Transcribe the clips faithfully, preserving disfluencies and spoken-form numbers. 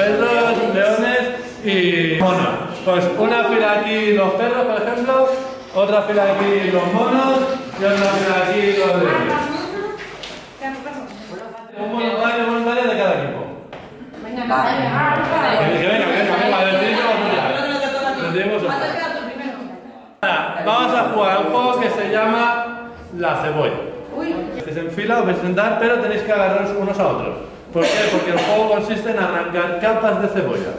perros, leones y monos. Pues una fila aquí los perros, por ejemplo, otra fila aquí los monos y otra fila aquí los leones. Un voluntario, un voluntario de cada equipo. Venga, venga, venga, venga. Vamos a jugar a un juego que se llama la cebolla. Es en fila, os vais a sentar, pero tenéis que agarraros unos a otros. ¿Por qué? Porque el juego consiste en arrancar capas de cebolla.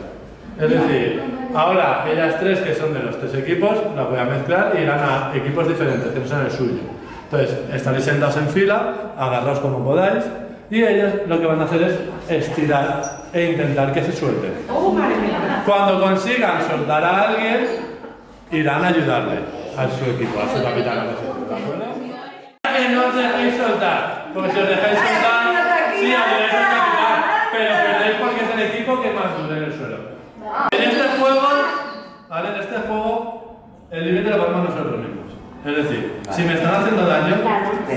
Es decir, ahora aquellas tres que son de los tres equipos las voy a mezclar y irán a equipos diferentes que no sean el suyo. Entonces, estaréis sentados en fila, agarraos como podáis y ellos lo que van a hacer es estirar e intentar que se suelten. Cuando consigan soltar a alguien, irán a ayudarle a su equipo, a su capitán. ¿De acuerdo? No os dejéis soltar, porque si os dejáis soltar, sí, ayudáis al capitán, pero perdéis porque es el equipo que más dura en el suelo. En este juego, ¿vale? En este juego, el límite lo ponemos nosotros mismos. Es decir, si me están haciendo daño,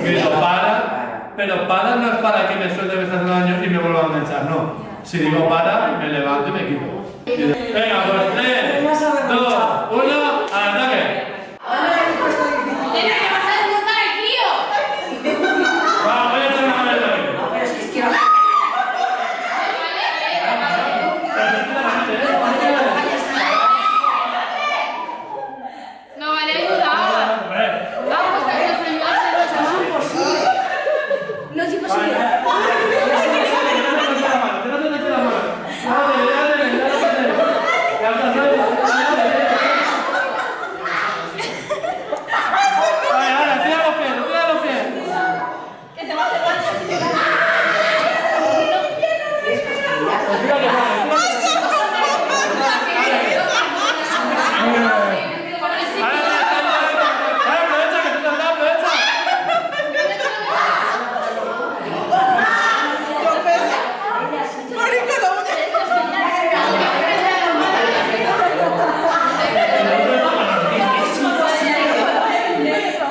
grito para, pero para no es para que me suelte, me está haciendo daño y me vuelva a enganchar, no. Si digo para, me levanto y me quito. Venga, pues tres, dos, uno, al ataque.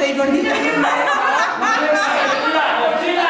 ¡Mochila! ¡Mochila!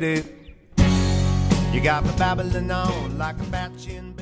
waited. You got me babbling on like a batch in